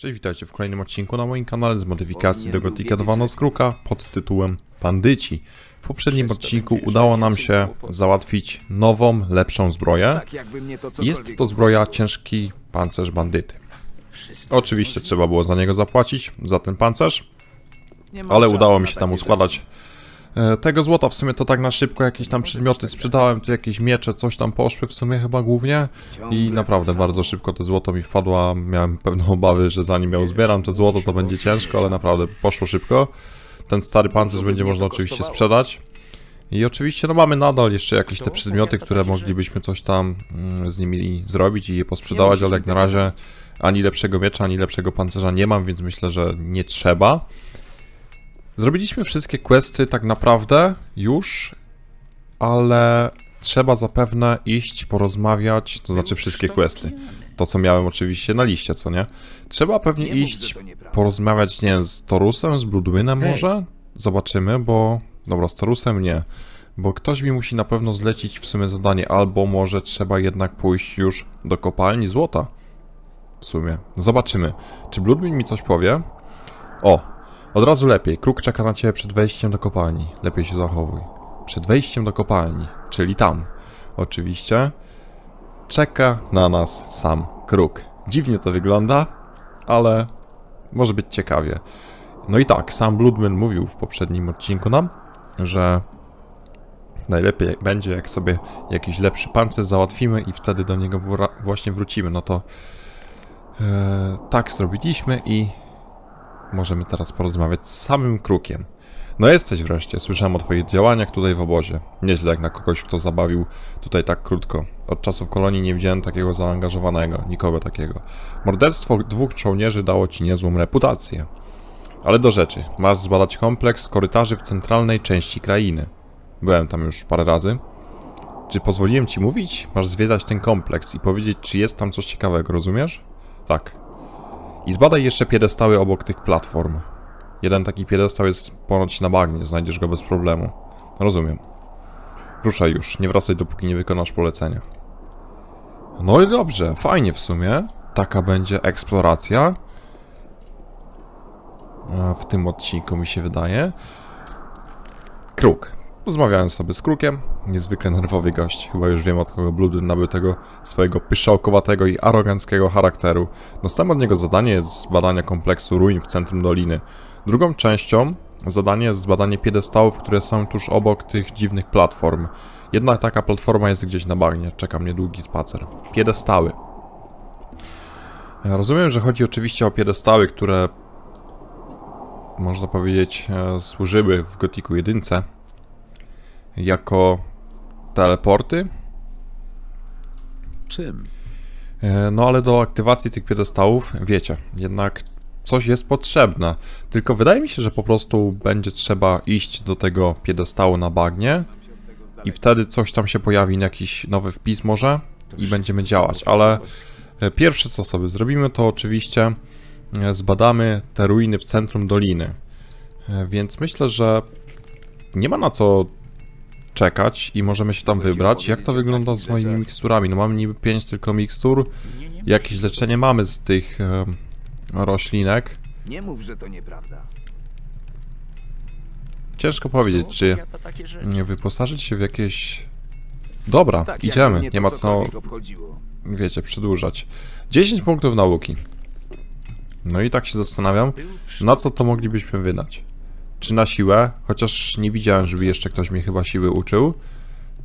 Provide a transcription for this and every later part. Cześć, witajcie w kolejnym odcinku na moim kanale z modyfikacji do Gothica 2 No Skruka pod tytułem Bandyci. W poprzednim odcinku udało nam się załatwić nową, lepszą zbroję. Jest to zbroja ciężki pancerz bandyty. Oczywiście trzeba było za niego zapłacić, za ten pancerz, ale udało mi się tam uskładać tego złota. W sumie to tak na szybko jakieś tam przedmioty sprzedałem, tu jakieś miecze, coś tam poszły w sumie chyba głównie i naprawdę bardzo szybko to złoto mi wpadło. Miałem pewne obawy, że zanim ja uzbieram to złoto, to będzie ciężko, ale naprawdę poszło szybko. Ten stary pancerz będzie można oczywiście sprzedać. I oczywiście no mamy nadal jeszcze jakieś te przedmioty, które moglibyśmy coś tam z nimi zrobić i je posprzedawać, ale jak na razie ani lepszego miecza, ani lepszego pancerza nie mam, więc myślę, że nie trzeba. Zrobiliśmy wszystkie questy tak naprawdę już, ale trzeba zapewne iść porozmawiać, to znaczy wszystkie questy. To co miałem oczywiście na liście, co nie? Trzeba pewnie iść porozmawiać, nie wiem, z Torusem, z Bloodwinem może? Zobaczymy, bo... Dobra, z Torusem nie. Bo ktoś mi musi na pewno zlecić w sumie zadanie, albo może trzeba jednak pójść już do kopalni złota. W sumie. Zobaczymy. Czy Bloodmin mi coś powie? O! Od razu lepiej. Kruk czeka na ciebie przed wejściem do kopalni. Lepiej się zachowuj. Przed wejściem do kopalni, czyli tam. Oczywiście. Czeka na nas sam Kruk. Dziwnie to wygląda, ale może być ciekawie. No i tak, sam Bloodmin mówił w poprzednim odcinku nam, że najlepiej będzie, jak sobie jakiś lepszy pancerz załatwimy i wtedy do niego właśnie wrócimy. No to tak zrobiliśmy i... Możemy teraz porozmawiać z samym Krukiem. No jesteś wreszcie, słyszałem o twoich działaniach tutaj w obozie. Nieźle jak na kogoś, kto zabawił tutaj tak krótko. Od czasów kolonii nie widziałem takiego zaangażowanego, nikogo takiego. Morderstwo dwóch żołnierzy dało ci niezłą reputację. Ale do rzeczy, masz zbadać kompleks korytarzy w centralnej części krainy. Byłem tam już parę razy. Czy pozwoliłem ci mówić? Masz zwiedzać ten kompleks i powiedzieć, czy jest tam coś ciekawego, rozumiesz? Tak. I zbadaj jeszcze piedestały obok tych platform. Jeden taki piedestał jest ponoć na bagnie, znajdziesz go bez problemu. Rozumiem. Ruszaj już, nie wracaj dopóki nie wykonasz polecenia. No i dobrze, fajnie w sumie. Taka będzie eksploracja. W tym odcinku mi się wydaje. Kruk. Rozmawiałem sobie z Krukiem. Niezwykle nerwowy gość. Chyba już wiem, od kogo Bludyn nabył tego swojego pyszałkowatego i aroganckiego charakteru. Dostałem od niego zadanie jest zbadania kompleksu ruin w centrum doliny. Drugą częścią zadanie jest zbadanie piedestałów, które są tuż obok tych dziwnych platform. Jedna taka platforma jest gdzieś na bagnie. Czeka mnie długi spacer. Piedestały. Rozumiem, że chodzi oczywiście o piedestały, które... Można powiedzieć, służyły w Gothicu 1. Jako teleporty. Czym? No ale do aktywacji tych piedestałów, wiecie, jednak coś jest potrzebne. Tylko wydaje mi się, że po prostu będzie trzeba iść do tego piedestału na bagnie i wtedy coś tam się pojawi, jakiś nowy wpis może i będziemy działać. Ale pierwsze co sobie zrobimy, to oczywiście zbadamy te ruiny w centrum doliny. Więc myślę, że nie ma na co czekać i możemy się tam wybrać. Jak to wygląda z moimi miksturami? No mamy niby 5 tylko mikstur. Jakieś leczenie mamy z tych roślinek. Nie mów, że to nieprawda. Ciężko powiedzieć, czy wyposażyć się w jakieś... Dobra, idziemy. Nie ma co, wiecie, przedłużać. 10 punktów nauki. No i tak się zastanawiam, na co to moglibyśmy wydać. Czy na siłę, chociaż nie widziałem, żeby jeszcze ktoś mnie chyba siły uczył,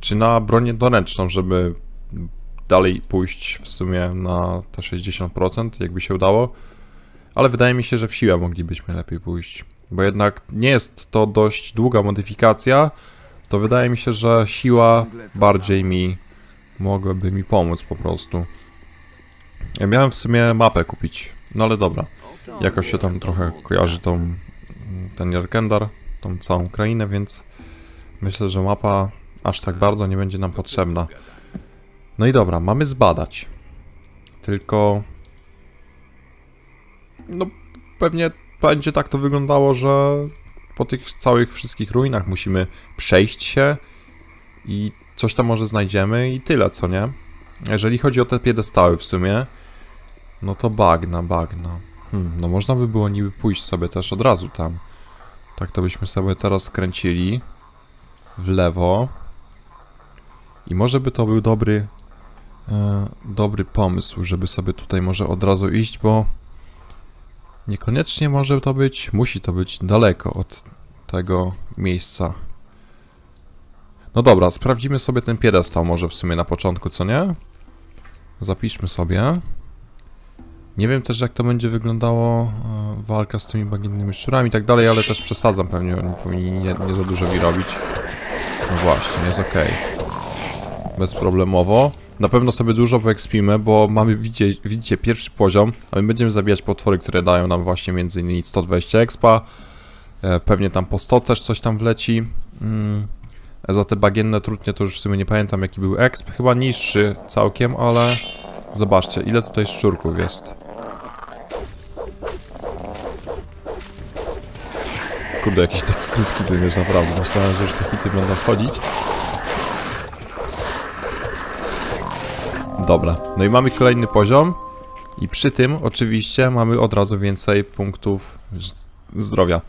czy na bronię doręczną, żeby dalej pójść w sumie na te 60%, jakby się udało, ale wydaje mi się, że w siłę moglibyśmy lepiej pójść, bo jednak nie jest to dość długa modyfikacja, to wydaje mi się, że siła bardziej mogłaby mi pomóc po prostu. Ja miałem w sumie mapę kupić, no ale dobra, jakoś się tam trochę kojarzy tą... ten Jarkendar, tą całą krainę, więc myślę, że mapa aż tak bardzo nie będzie nam potrzebna. No i dobra, mamy zbadać. Tylko... No pewnie będzie tak to wyglądało, że po tych całych wszystkich ruinach musimy przejść się i coś tam może znajdziemy i tyle, co nie? Jeżeli chodzi o te piedestały w sumie, no to bagna. No można by było niby pójść sobie też od razu tam. Tak to byśmy sobie teraz skręcili w lewo. I może by to był dobry pomysł, żeby sobie tutaj może od razu iść, bo niekoniecznie może to być, musi to być daleko od tego miejsca. No dobra, sprawdzimy sobie ten piedestał może w sumie na początku, co nie? Zapiszmy sobie. Nie wiem też, jak to będzie wyglądało walka z tymi bagiennymi szczurami i tak dalej, ale też przesadzam pewnie, oni powinni nie za dużo mi robić. No właśnie, jest okej. Bezproblemowo. Na pewno sobie dużo poekspimy, bo mamy, widzicie, pierwszy poziom, a my będziemy zabijać potwory, które dają nam właśnie m.in. 120 expa. Pewnie tam po 100 też coś tam wleci. Za te bagienne trutnie to już w sumie nie pamiętam, jaki był exp. Chyba niższy całkiem, ale zobaczcie, ile tutaj szczurków jest. Kurde, jakiś taki krótki wymierz, naprawdę. Myślałem, że już te hity będą wchodzić. Dobra, no i mamy kolejny poziom. I przy tym oczywiście mamy od razu więcej punktów zdrowia.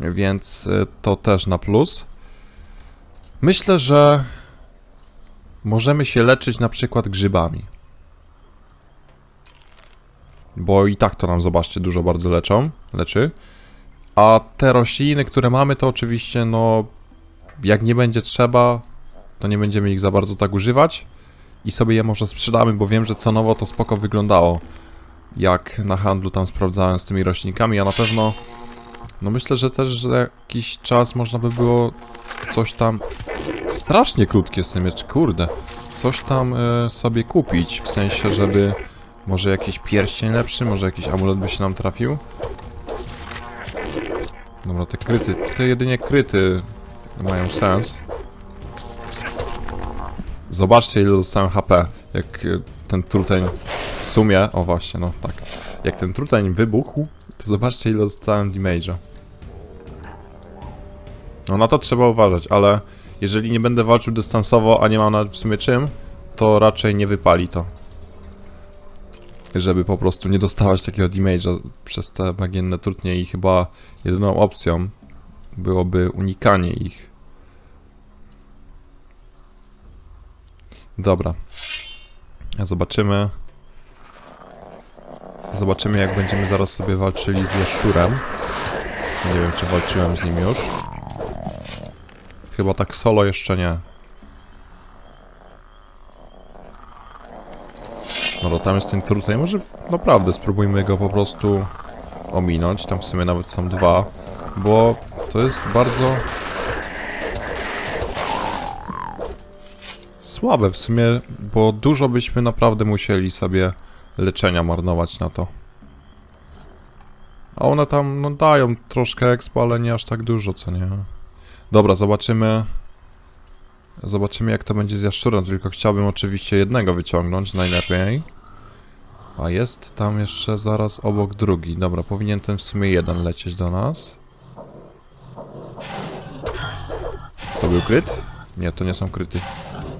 Więc to też na plus. Myślę, że możemy się leczyć na przykład grzybami. Bo i tak to nam, zobaczcie, dużo bardzo leczy. A te rośliny, które mamy, to oczywiście, no, jak nie będzie trzeba, to nie będziemy ich za bardzo tak używać. I sobie je może sprzedamy, bo wiem, że cenowo to spoko wyglądało. Jak na handlu tam sprawdzałem z tymi roślinkami, a na pewno... No myślę, że też za jakiś czas można by było coś tam... Strasznie krótkie jest ten miecz, kurde. Coś tam sobie kupić, w sensie, żeby... Może jakiś pierścień lepszy, może jakiś amulet by się nam trafił. Dobra, te kryty, te jedynie kryty mają sens. Zobaczcie, ile dostałem HP, jak ten truteń w sumie, o właśnie, no tak. Jak ten truteń wybuchł, to zobaczcie, ile dostałem damage'a. No na to trzeba uważać, ale jeżeli nie będę walczył dystansowo, a nie mam nawet w sumie czym, to raczej nie wypali to. Żeby po prostu nie dostawać takiego damage'a przez te bagienne trutnie i chyba jedyną opcją byłoby unikanie ich. Dobra. Zobaczymy. Zobaczymy, jak będziemy zaraz sobie walczyli z jaszczurem. Nie wiem, czy walczyłem z nim już. Chyba tak solo jeszcze nie. No tam jest ten truteń, może naprawdę spróbujmy go po prostu ominąć, tam w sumie nawet są dwa, bo to jest bardzo słabe w sumie, bo dużo byśmy naprawdę musieli sobie leczenia marnować na to. A one tam no, dają troszkę expo, ale nie aż tak dużo, co nie. Dobra, zobaczymy. Zobaczymy, jak to będzie z jaszczurem, tylko chciałbym oczywiście jednego wyciągnąć najlepiej. A jest tam jeszcze zaraz obok drugi. Dobra, powinien ten w sumie jeden lecieć do nas. To był kryt? Nie, to nie są kryty.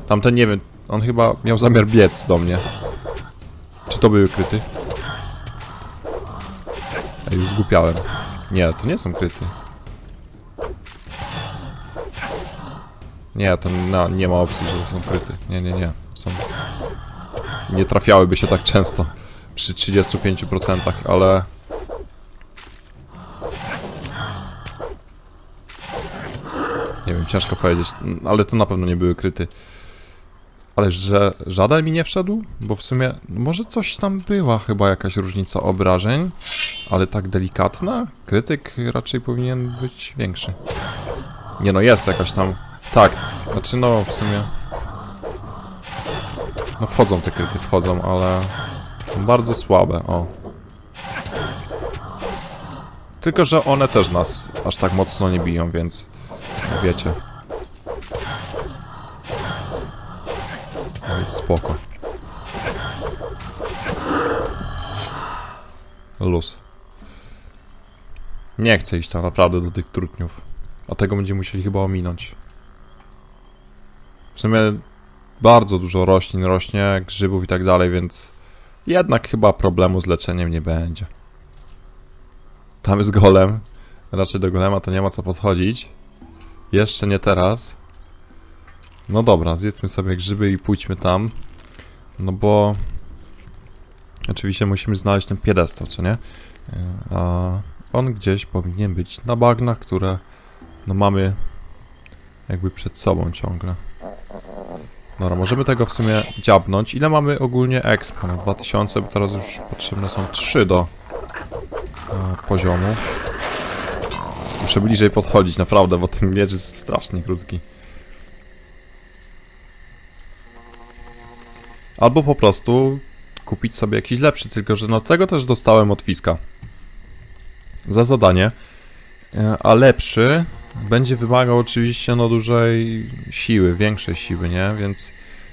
Tamten nie wiem, on chyba miał zamiar biec do mnie. Czy to były kryty? Ja już zgłupiałem. Nie, to nie są kryty. Nie, to no, nie ma opcji, że są kryty. Nie, nie, nie. Są... Nie trafiałyby się tak często. Przy 35%, ale... Nie wiem, ciężko powiedzieć. Ale to na pewno nie były kryty. Ale że żaden mi nie wszedł? Bo w sumie... Może coś tam była chyba jakaś różnica obrażeń. Ale tak delikatna? Krytyk raczej powinien być większy. Nie no, jest jakaś tam... Tak, znaczy no w sumie... No wchodzą te kryty, wchodzą, ale są bardzo słabe, o. Tylko, że one też nas aż tak mocno nie biją, więc no, wiecie. No więc spoko. Luz. Nie chcę iść tam naprawdę do tych trutniów. A tego będziemy musieli chyba ominąć. W sumie bardzo dużo roślin rośnie, grzybów i tak dalej, więc jednak chyba problemu z leczeniem nie będzie. Tam jest golem. Raczej do golema to nie ma co podchodzić. Jeszcze nie teraz. No dobra, zjedzmy sobie grzyby i pójdźmy tam. No bo... Oczywiście musimy znaleźć ten piedestał, co nie? A on gdzieś powinien być na bagnach, które no mamy jakby przed sobą ciągle. Dobra, możemy tego w sumie dziabnąć. Ile mamy ogólnie expo? 2000, bo teraz już potrzebne są 3 do poziomu. Muszę bliżej podchodzić, naprawdę, bo ten miecz jest strasznie krótki. Albo po prostu kupić sobie jakiś lepszy, tylko że no tego też dostałem od Fiska. Za zadanie. A lepszy będzie wymagał oczywiście no dużej siły, większej siły, nie? Więc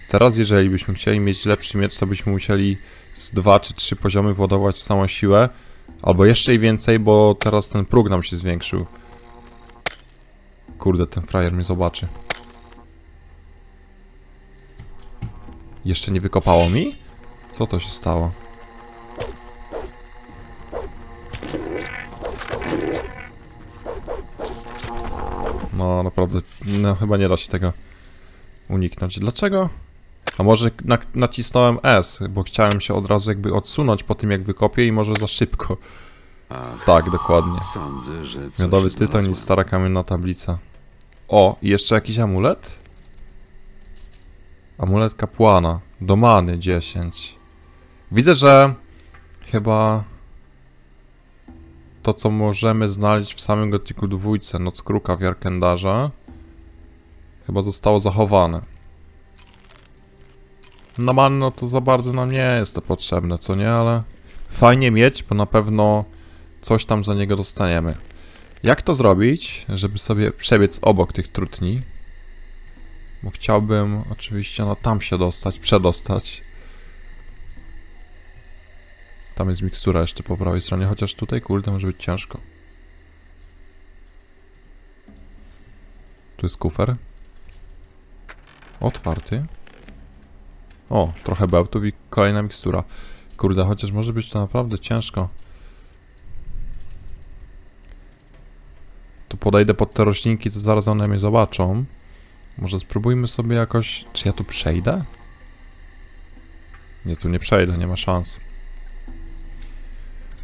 teraz jeżeli byśmy chcieli mieć lepszy miecz, to byśmy musieli z 2 czy 3 poziomy władować w samą siłę. Albo jeszcze i więcej, bo teraz ten próg nam się zwiększył. Kurde, ten frajer mnie zobaczy. Jeszcze nie wykopało mi? Co to się stało? No naprawdę, no chyba nie da się tego uniknąć. Dlaczego? A może nacisnąłem S, bo chciałem się od razu jakby odsunąć po tym jak wykopię i może za szybko. Ach, tak, dokładnie. Sądzę, że miodowy tytoń i stara kamienna tablica. O, i jeszcze jakiś amulet? Amulet kapłana. Do many 10. Widzę, że chyba to, co możemy znaleźć w samym Gothicu 2 Noc Kruka w Jarkendarze, chyba zostało zachowane. Na man, no to za bardzo nam nie jest to potrzebne, co nie? Ale fajnie mieć, bo na pewno coś tam za niego dostaniemy. Jak to zrobić, żeby sobie przebiec obok tych trutni? Bo chciałbym oczywiście no tam się dostać, przedostać. Tam jest mikstura jeszcze po prawej stronie, chociaż tutaj kurde może być ciężko. Tu jest kufer. Otwarty. O, trochę bełtów i kolejna mikstura. Kurde, chociaż może być to naprawdę ciężko. Tu podejdę pod te roślinki, to zaraz one mnie zobaczą. Może spróbujmy sobie jakoś... Czy ja tu przejdę? Nie, tu nie przejdę, nie ma szans.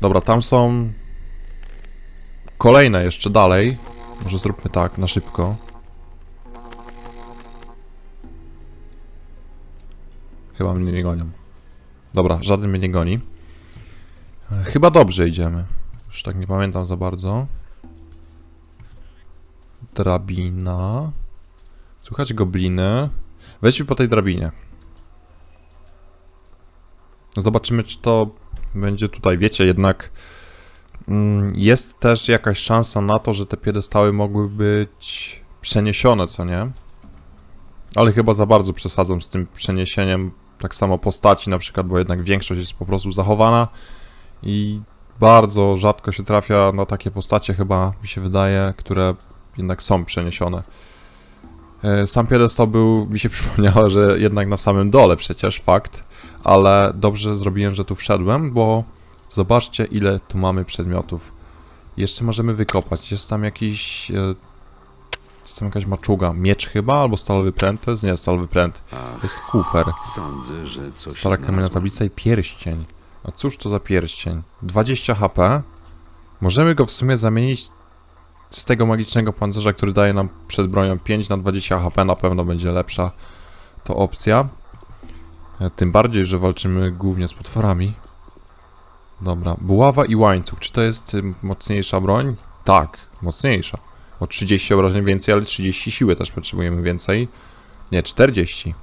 Dobra, tam są... Kolejne jeszcze dalej. Może zróbmy tak, na szybko. Chyba mnie nie gonią. Dobra, żaden mnie nie goni. Chyba dobrze idziemy. Już tak nie pamiętam za bardzo. Drabina... Słuchajcie, gobliny. Wejdźmy po tej drabinie. Zobaczymy, czy to będzie tutaj. Wiecie, jednak jest też jakaś szansa na to, że te piedestały mogły być przeniesione, co nie? Ale chyba za bardzo przesadzam z tym przeniesieniem. Tak samo postaci na przykład, bo jednak większość jest po prostu zachowana. I bardzo rzadko się trafia na takie postacie, chyba mi się wydaje, które jednak są przeniesione. Sam piedestał był, mi się przypomniało, że jednak na samym dole przecież, fakt. Ale dobrze zrobiłem, że tu wszedłem, bo zobaczcie ile tu mamy przedmiotów. Jeszcze możemy wykopać, jest tam jakiś... Jest tam jakaś maczuga, miecz chyba, albo stalowy pręt, to jest nie stalowy pręt. Jest kufer. Sądzę, że coś stara kamienna tablica i pierścień. A cóż to za pierścień? 20 HP. Możemy go w sumie zamienić... Z tego magicznego pancerza, który daje nam przed bronią 5 na 20 HP, na pewno będzie lepsza to opcja. Tym bardziej, że walczymy głównie z potworami. Dobra, buława i łańcuch. Czy to jest mocniejsza broń? Tak, mocniejsza. O 30 obrażeń więcej, ale 30 siły też potrzebujemy więcej. Nie, 40.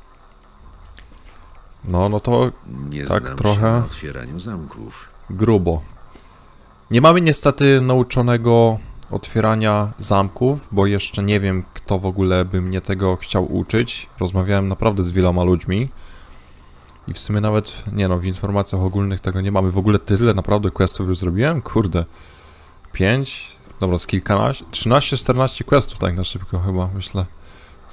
No, no to nie tak trochę... na otwieraniu zamków. Grubo. Nie mamy niestety nauczonego... otwierania zamków, bo jeszcze nie wiem, kto w ogóle by mnie tego chciał uczyć. Rozmawiałem naprawdę z wieloma ludźmi i w sumie nawet, nie no, w informacjach ogólnych tego nie mamy. W ogóle tyle naprawdę questów już zrobiłem? Kurde. 5, dobra, z kilkanaście, 13, 14 questów tak na szybko chyba, myślę.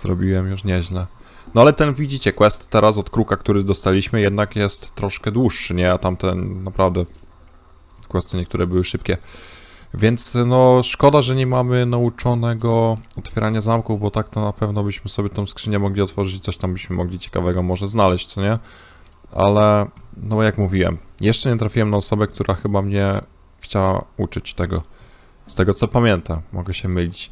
Zrobiłem już nieźle. No ale ten, widzicie, quest teraz od Kruka, który dostaliśmy, jednak jest troszkę dłuższy, nie? A tamten naprawdę questy niektóre były szybkie. Więc no szkoda, że nie mamy nauczonego otwierania zamków, bo tak to na pewno byśmy sobie tą skrzynię mogli otworzyć i coś tam byśmy mogli ciekawego może znaleźć, co nie? Ale no jak mówiłem, jeszcze nie trafiłem na osobę, która chyba mnie chciała uczyć tego. Z tego co pamiętam, mogę się mylić.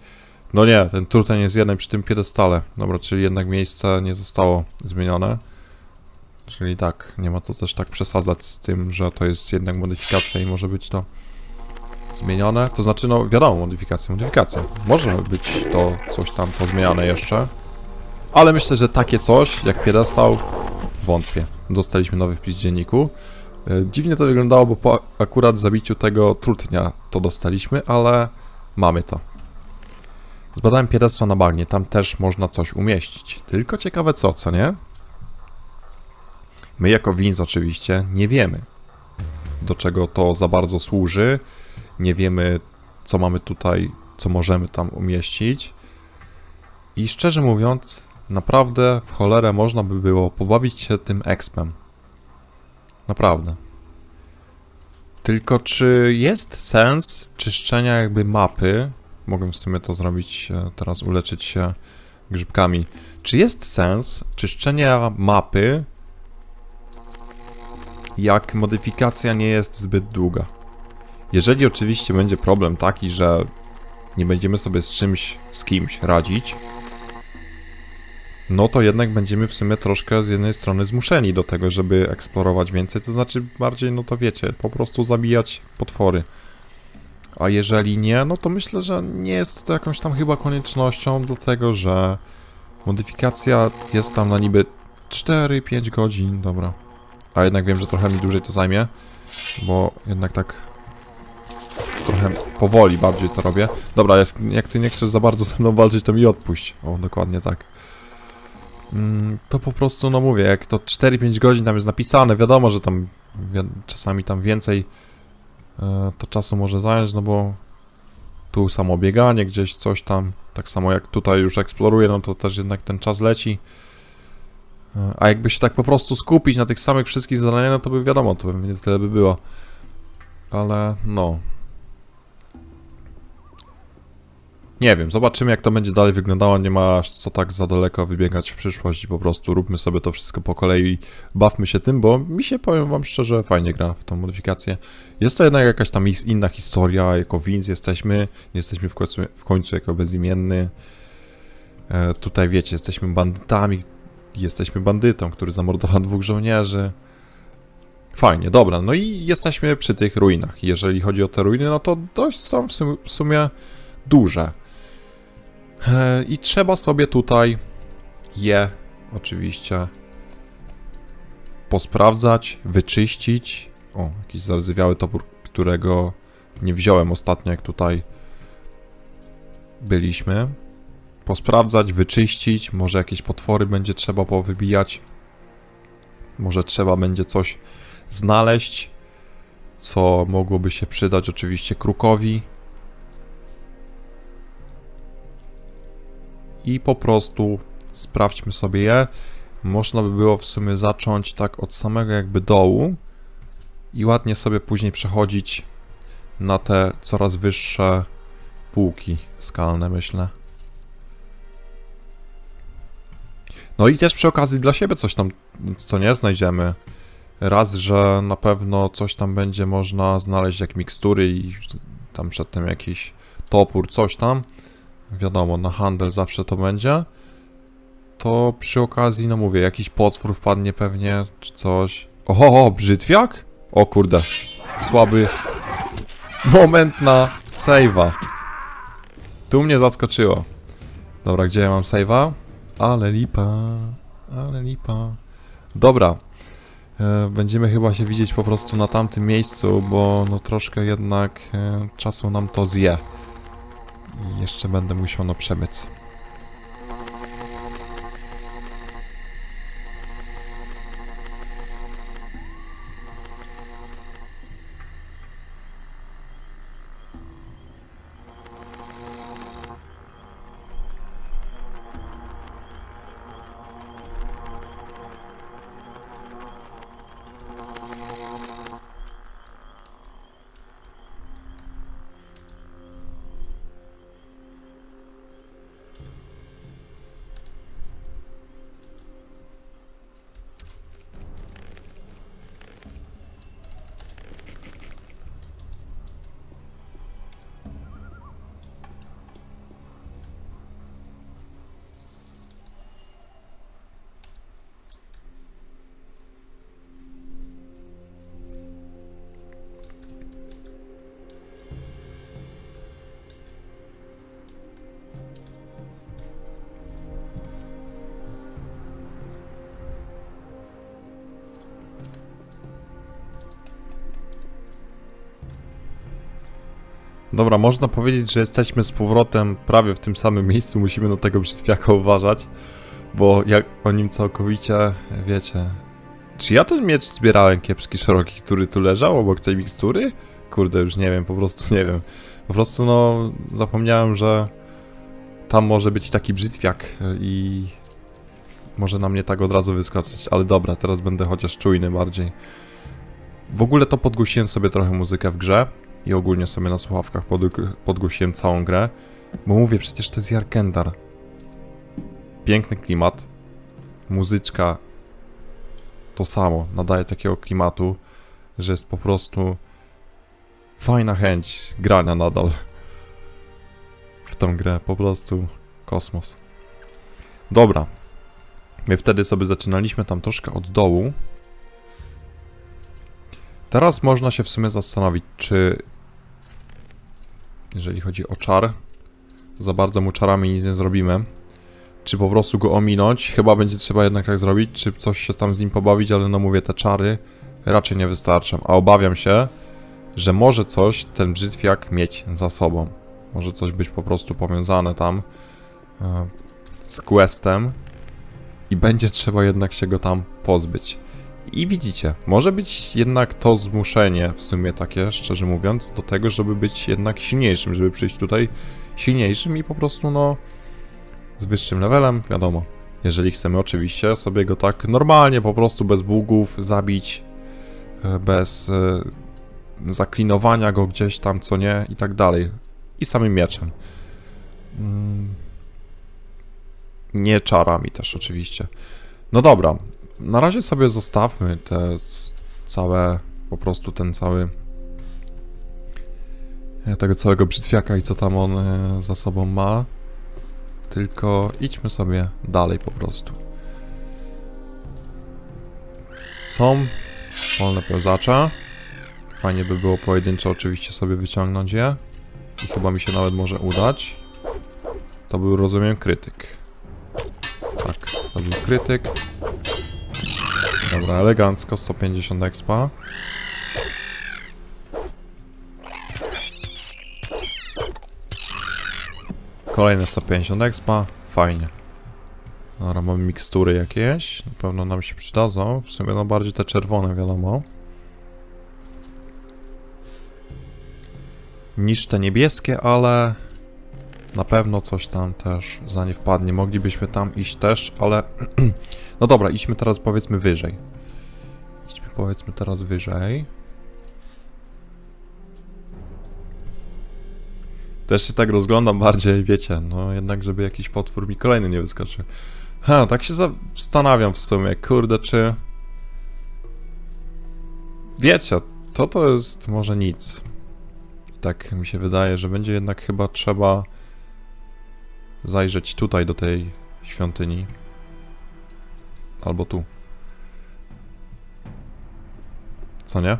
No nie, ten turten jest jeden przy tym piedestale. Dobra, czyli jednak miejsce nie zostało zmienione. Czyli tak, nie ma co też tak przesadzać z tym, że to jest jednak modyfikacja i może być to zmienione. To znaczy, no wiadomo, modyfikacja. Może być to coś tam pozmieniane jeszcze. Ale myślę, że takie coś jak piedestał, wątpię. Dostaliśmy nowy wpis w dzienniku. Dziwnie to wyglądało, bo po akurat zabiciu tego trutnia to dostaliśmy, ale mamy to. Zbadałem piedestwo na bagnie, tam też można coś umieścić. Tylko ciekawe co nie? My jako Vince oczywiście nie wiemy, do czego to za bardzo służy. Nie wiemy, co mamy tutaj, co możemy tam umieścić. I szczerze mówiąc, naprawdę w cholerę można by było pobawić się tym expem. Naprawdę. Tylko czy jest sens czyszczenia jakby mapy? Mogłem w sumie to zrobić, teraz uleczyć się grzybkami. Czy jest sens czyszczenia mapy, jak modyfikacja nie jest zbyt długa? Jeżeli oczywiście będzie problem taki, że nie będziemy sobie z czymś, z kimś radzić, no to jednak będziemy w sumie troszkę z jednej strony zmuszeni do tego, żeby eksplorować więcej, to znaczy bardziej, no to wiecie, po prostu zabijać potwory. A jeżeli nie, no to myślę, że nie jest to jakąś tam chyba koniecznością do tego, że modyfikacja jest tam na niby 4-5 godzin, dobra. A jednak wiem, że trochę mi dłużej to zajmie, bo jednak tak trochę powoli bardziej to robię. Dobra, jak ty nie chcesz za bardzo ze mną walczyć, to mi odpuść. O, dokładnie tak. To po prostu, no mówię, jak to 4-5 godzin tam jest napisane, wiadomo, że tam czasami tam więcej to czasu może zająć, no bo tu samo bieganie gdzieś, coś tam, tak samo jak tutaj już eksploruję, no to też jednak ten czas leci. A jakby się tak po prostu skupić na tych samych wszystkich zadaniach, no to by wiadomo, to pewnie tyle by było. Ale no. Nie wiem, zobaczymy jak to będzie dalej wyglądało, nie ma co tak za daleko wybiegać w przyszłość i po prostu róbmy sobie to wszystko po kolei i bawmy się tym, bo mi się, powiem wam szczerze, fajnie gra w tą modyfikację. Jest to jednak jakaś tam inna historia, jako Vince jesteśmy w końcu jako bezimienny. Tutaj wiecie, jesteśmy bandytami, jesteśmy bandytą, który zamordował 2 żołnierzy. Fajnie, dobra, no i jesteśmy przy tych ruinach. Jeżeli chodzi o te ruiny, no to dość są w sumie duże. I trzeba sobie tutaj je oczywiście posprawdzać, wyczyścić. O, jakiś zardzewiały topór, którego nie wziąłem ostatnio, jak tutaj byliśmy. Posprawdzać, wyczyścić, może jakieś potwory będzie trzeba powybijać. Może trzeba będzie coś znaleźć, co mogłoby się przydać oczywiście Krukowi. I po prostu sprawdźmy sobie je. Można by było w sumie zacząć tak od samego jakby dołu i ładnie sobie później przechodzić na te coraz wyższe półki skalne, myślę. No i też przy okazji dla siebie coś tam, co nie, znajdziemy. Raz, że na pewno coś tam będzie można znaleźć, jak mikstury i tam przedtem jakiś topór, coś tam. Wiadomo, na handel zawsze to będzie. To przy okazji, no mówię, jakiś potwór wpadnie pewnie, czy coś. Oho, brzytwiak? O kurde, słaby moment na save'a. Tu mnie zaskoczyło. Dobra, gdzie ja mam save'a? Ale lipa, ale lipa. Dobra, będziemy chyba się widzieć po prostu na tamtym miejscu, bo no troszkę jednak czasu nam to zje. I jeszcze będę musiał no przebyć. Dobra, można powiedzieć, że jesteśmy z powrotem prawie w tym samym miejscu. Musimy na tego brzytwiaka uważać, bo jak o nim całkowicie wiecie. Czy ja ten miecz zbierałem kiepski, szeroki, który tu leżał obok tej mikstury? Kurde, już nie wiem, po prostu nie wiem. Po prostu no, zapomniałem, że tam może być taki brzytwiak i może na mnie tak od razu wyskoczyć. Ale dobra, teraz będę chociaż czujny bardziej. W ogóle to podgłosiłem sobie trochę muzykę w grze i ogólnie sobie na słuchawkach podgłosiłem całą grę, bo mówię, przecież to jest Jarkendar. Piękny klimat, muzyczka to samo, nadaje takiego klimatu, że jest po prostu fajna chęć grania nadal w tą grę, po prostu kosmos. Dobra, my wtedy sobie zaczynaliśmy tam troszkę od dołu. Teraz można się w sumie zastanowić, czy jeżeli chodzi o czar, za bardzo mu czarami nic nie zrobimy, czy po prostu go ominąć, chyba będzie trzeba jednak tak zrobić, czy coś się tam z nim pobawić, ale no mówię, te czary raczej nie wystarczą, a obawiam się, że może coś ten brzytwiak mieć za sobą, może coś być po prostu powiązane tam z questem i będzie trzeba jednak się go tam pozbyć. I widzicie, może być jednak to zmuszenie w sumie takie, szczerze mówiąc, do tego, żeby być jednak silniejszym, żeby przyjść tutaj silniejszym i po prostu no z wyższym levelem, wiadomo. Jeżeli chcemy oczywiście sobie go tak normalnie po prostu bez bugów zabić, bez zaklinowania go gdzieś tam, co nie i tak dalej. I samym mieczem. Nie czarami też oczywiście. No dobra. Na razie sobie zostawmy te całe, po prostu ten cały, tego całego brzytwiaka i co tam on za sobą ma. Tylko idźmy sobie dalej po prostu. Są wolne pełzacze. Fajnie by było pojedynczo oczywiście sobie wyciągnąć je. I chyba mi się nawet może udać. To był, rozumiem, krytyk. Tak, to był krytyk. Dobra, elegancko, 150 expa. Kolejne 150 expa, fajnie. Dobra, mamy mikstury jakieś, na pewno nam się przydadzą. W sumie no bardziej te czerwone, wiadomo. Niż te niebieskie, ale na pewno coś tam też za nie wpadnie. Moglibyśmy tam iść też, ale... No dobra, idźmy teraz powiedzmy wyżej. Idźmy powiedzmy teraz wyżej. Też się tak rozglądam bardziej, wiecie, no jednak żeby jakiś potwór mi kolejny nie wyskoczył. Ha, tak się zastanawiam w sumie, kurde, czy... Wiecie, to jest może nic. I tak mi się wydaje, że będzie jednak chyba trzeba... zajrzeć tutaj do tej świątyni. Albo tu. Co nie?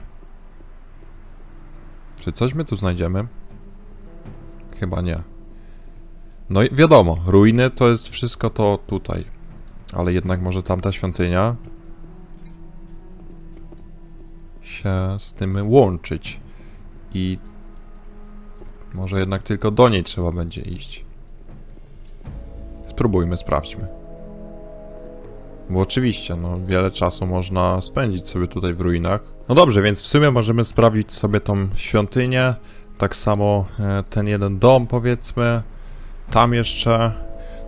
Czy coś my tu znajdziemy? Chyba nie. No i wiadomo, ruiny to jest wszystko to tutaj. Ale jednak może tamta świątynia się z tym łączyć. I może jednak tylko do niej trzeba będzie iść. Spróbujmy, sprawdźmy. Bo oczywiście, no wiele czasu można spędzić sobie tutaj w ruinach. No dobrze, więc w sumie możemy sprawdzić sobie tą świątynię. Tak samo ten jeden dom, powiedzmy. Tam jeszcze.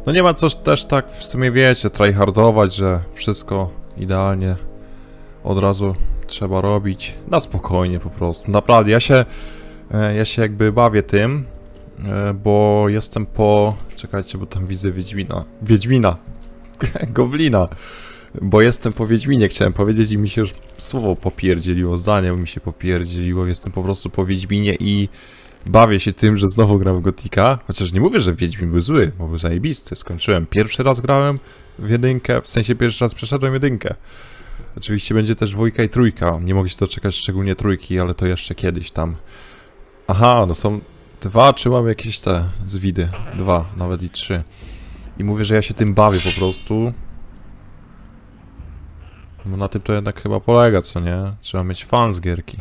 No nie ma co też tak w sumie, wiecie, tryhardować, że wszystko idealnie od razu trzeba robić. Na spokojnie po prostu. Naprawdę, ja się jakby bawię tym, bo jestem po... Czekajcie, bo tam widzę Wiedźmina. Goblina. Bo jestem po Wiedźminie, chciałem powiedzieć i mi się już słowo popierdzieliło, zdanie mi się popierdzieliło. Jestem po prostu po Wiedźminie i bawię się tym, że znowu gram w Gothica. Chociaż nie mówię, że Wiedźmin był zły, bo był zajebisty. Skończyłem. Pierwszy raz grałem w jedynkę, w sensie pierwszy raz przeszedłem jedynkę. Oczywiście będzie też dwójka i trójka. Nie mogę się doczekać szczególnie trójki, ale to jeszcze kiedyś tam. Aha, no są... Dwa, czy mam jakieś te zwidy? Dwa, nawet i trzy. I mówię, że ja się tym bawię po prostu. No na tym to jednak chyba polega, co nie? Trzeba mieć fan z gierki.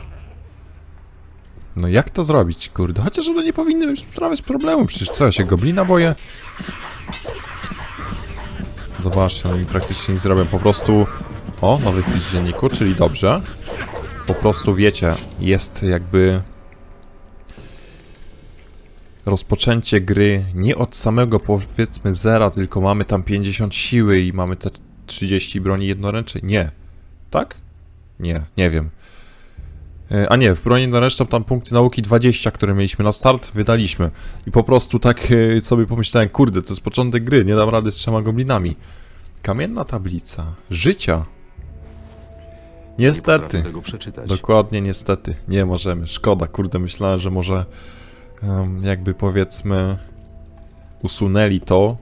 No jak to zrobić, kurde? Chociaż one nie powinny sprawiać problemu, przecież co, ja się goblina boję? Zobaczcie, oni praktycznie nic zrobią, po prostu... O, nowy wpis w dzienniku, czyli dobrze. Po prostu wiecie, jest jakby... Rozpoczęcie gry nie od samego, powiedzmy, zera, tylko mamy tam 50 siły i mamy te 30 broni jednoręcznej. Nie. Tak? Nie, nie wiem. A nie, w broni jednoręcznej tam punkty nauki 20, które mieliśmy na start, wydaliśmy. I po prostu tak sobie pomyślałem, kurde, to jest początek gry, nie dam rady z 3 goblinami. Kamienna tablica życia. Niestety. Dokładnie, niestety. Nie możemy, szkoda, kurde, myślałem, że może... jakby powiedzmy usunęli to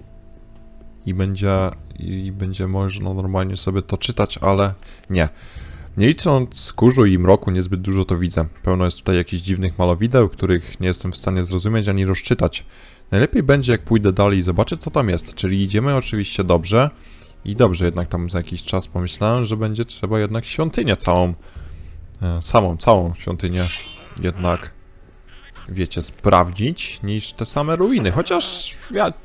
i będzie można normalnie sobie to czytać, ale nie. Nie licząc kurzu i mroku, niezbyt dużo to widzę. Pełno jest tutaj jakichś dziwnych malowideł, których nie jestem w stanie zrozumieć ani rozczytać. Najlepiej będzie, jak pójdę dalej i zobaczę, co tam jest. Czyli idziemy oczywiście dobrze i dobrze, jednak tam za jakiś czas pomyślałem, że będzie trzeba jednak świątynię całą, całą świątynię jednak, wiecie, sprawdzić niż te same ruiny, chociaż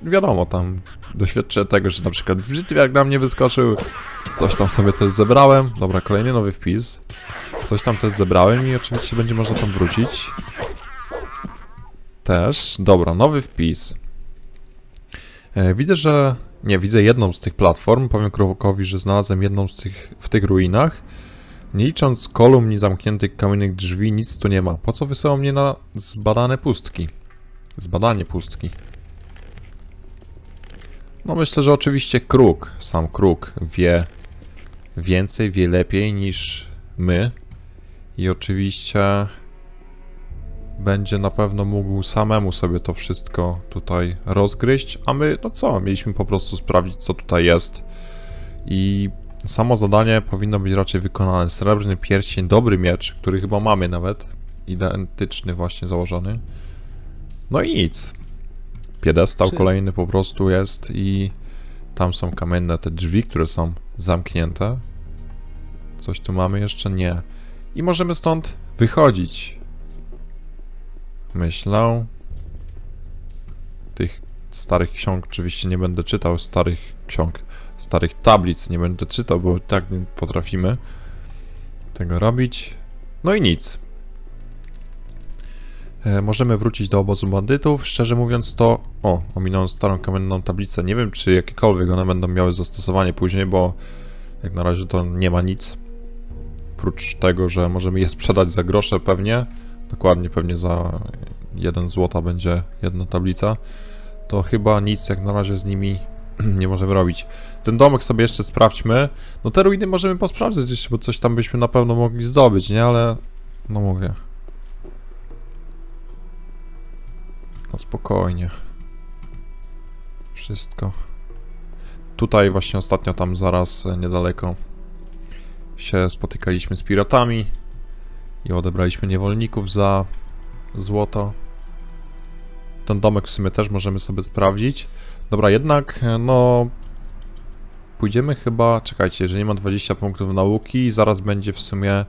wiadomo, tam doświadczę tego, że na przykład w życiu jak na mnie wyskoczył, coś tam sobie też zebrałem. Dobra, kolejny nowy wpis, coś tam też zebrałem i oczywiście będzie można tam wrócić też. Dobra, nowy wpis, widzę, że nie, widzę jedną z tych platform, powiem Krukowi, że znalazłem jedną z tych w tych ruinach. Nie licząc kolumn i zamkniętych kamiennych drzwi, nic tu nie ma. Po co wysyłał mnie na zbadane pustki? Zbadanie pustki. No myślę, że oczywiście Kruk, sam Kruk wie więcej, wie lepiej niż my. I oczywiście będzie na pewno mógł samemu sobie to wszystko tutaj rozgryźć. A my, no co, mieliśmy po prostu sprawdzić, co tutaj jest. I... Samo zadanie powinno być raczej wykonane. Srebrny pierścień, dobry miecz, który chyba mamy nawet. Identyczny właśnie założony. No i nic. Piedestał kolejny po prostu jest i tam są kamienne te drzwi, które są zamknięte. Coś tu mamy jeszcze? Nie. I możemy stąd wychodzić. Myślę. Tych starych ksiąg oczywiście nie będę czytał, starych ksiąg. Starych tablic nie będę czytał, bo tak nie potrafimy tego robić. No i nic. Możemy wrócić do obozu bandytów. Szczerze mówiąc to... O, ominąłem starą kamienną tablicę. Nie wiem, czy jakiekolwiek one będą miały zastosowanie później, bo jak na razie to nie ma nic. Prócz tego, że możemy je sprzedać za grosze pewnie. Dokładnie, pewnie za 1 złota będzie jedna tablica. To chyba nic jak na razie z nimi... nie możemy robić. Ten domek sobie jeszcze sprawdźmy. No te ruiny możemy posprawdzać jeszcze, bo coś tam byśmy na pewno mogli zdobyć, nie? Ale... no mówię. No spokojnie. Wszystko. Tutaj właśnie ostatnio tam zaraz niedaleko się spotykaliśmy z piratami i odebraliśmy niewolników za złoto. Ten domek w sumie też możemy sobie sprawdzić. Dobra, jednak, no... Pójdziemy chyba... Czekajcie, jeżeli ma 20 punktów nauki, zaraz będzie w sumie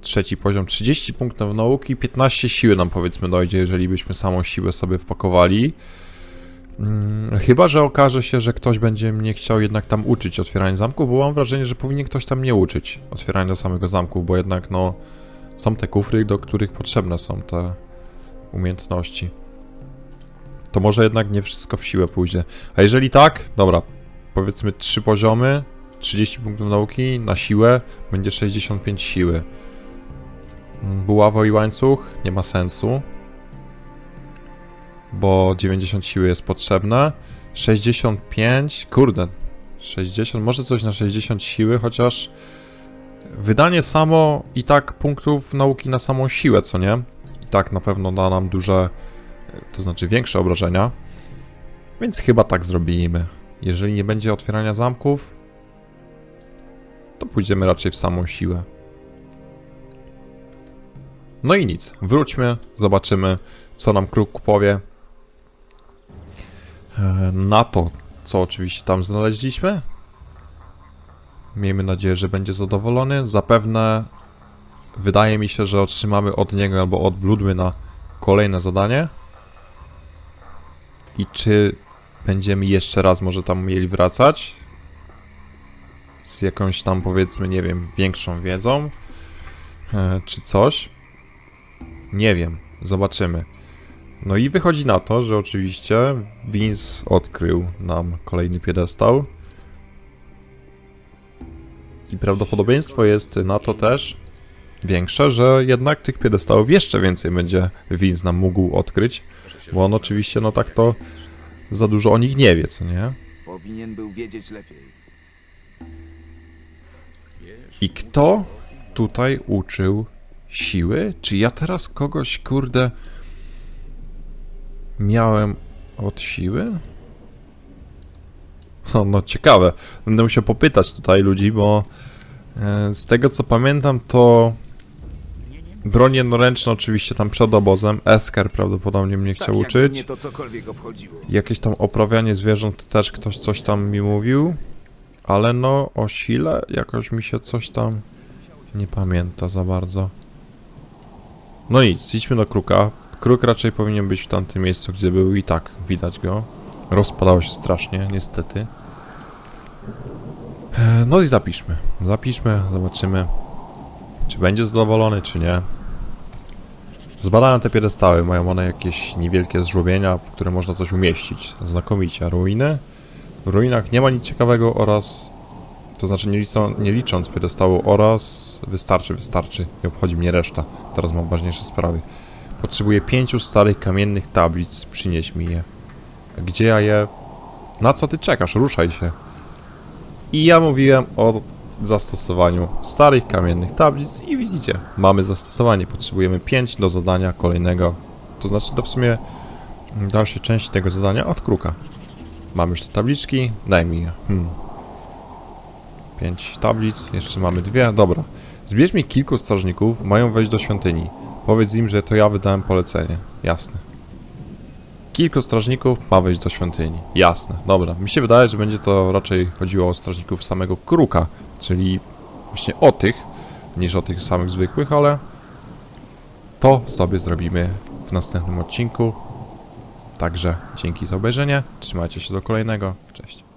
trzeci poziom. 30 punktów nauki, 15 siły nam powiedzmy dojdzie, jeżeli byśmy samą siłę sobie wpakowali. Chyba że okaże się, że ktoś będzie mnie chciał jednak tam uczyć otwierania zamków, bo mam wrażenie, że powinien ktoś tam mnie uczyć otwierania samego zamku, bo jednak, no... Są te kufry, do których potrzebne są te umiejętności. To może jednak nie wszystko w siłę pójdzie. A jeżeli tak, dobra, powiedzmy 3 poziomy, 30 punktów nauki na siłę, będzie 65 siły. Buława i łańcuch nie ma sensu, bo 90 siły jest potrzebne. 65, kurde, 60, może coś na 60 siły, chociaż wydanie samo i tak punktów nauki na samą siłę, co nie? I tak na pewno da nam duże... To znaczy większe obrażenia. Więc chyba tak zrobimy. Jeżeli nie będzie otwierania zamków, to pójdziemy raczej w samą siłę. No i nic. Wróćmy, zobaczymy, co nam Kruk powie. Na to, co oczywiście tam znaleźliśmy. Miejmy nadzieję, że będzie zadowolony. Zapewne Wydaje mi się, że otrzymamy od niego albo od Bloodwina kolejne zadanie. I czy będziemy jeszcze raz może tam mieli wracać? Z jakąś tam, powiedzmy, nie wiem, większą wiedzą? Czy coś? Nie wiem. Zobaczymy. No i wychodzi na to, że oczywiście Vince odkrył nam kolejny piedestał. I prawdopodobieństwo jest na to też większe, że jednak tych piedestałów jeszcze więcej będzie Vince nam mógł odkryć. Bo on oczywiście, no tak to za dużo o nich nie wie, co nie? Powinien był wiedzieć lepiej. I kto tutaj uczył siły? Czy ja teraz kogoś, kurde, miałem od siły? No, no ciekawe. Będę musiał popytać tutaj ludzi, bo z tego co pamiętam, to broń jednoręczna oczywiście tam przed obozem. Esker prawdopodobnie mnie chciał uczyć. Jakieś tam oprawianie zwierząt też ktoś coś tam mi mówił. Ale no, o sile jakoś mi się coś tam nie pamięta za bardzo. No nic, idźmy do Kruka. Kruk raczej powinien być w tamtym miejscu, gdzie był i tak widać go. Rozpadało się strasznie, niestety. No i zapiszmy. Zapiszmy, zobaczymy, czy będzie zadowolony, czy nie. Zbadałem te piedestały, mają one jakieś niewielkie zżłobienia, w które można coś umieścić. Znakomicie. Ruiny. W ruinach nie ma nic ciekawego oraz, to znaczy nie licząc piedestału oraz, wystarczy, nie obchodzi mnie reszta, teraz mam ważniejsze sprawy. Potrzebuję 5 starych kamiennych tablic, przynieś mi je. Gdzie ja je? Na co ty czekasz? Ruszaj się. I ja mówiłem o zastosowaniu starych kamiennych tablic i widzicie, mamy zastosowanie, potrzebujemy 5 do zadania kolejnego, to znaczy to w sumie dalszej części tego zadania od Kruka. Mamy już te tabliczki, daj mi je. 5 tablic, jeszcze mamy 2, dobra. Zbierz mi kilku strażników, mają wejść do świątyni. Powiedz im, że to ja wydałem polecenie. Jasne. Kilku strażników ma wejść do świątyni. Jasne, dobra. Mi się wydaje, że będzie to raczej chodziło o strażników samego Kruka, czyli właśnie o tych, niż o tych samych zwykłych, ale to sobie zrobimy w następnym odcinku. Także dzięki za obejrzenie, trzymajcie się do kolejnego, cześć.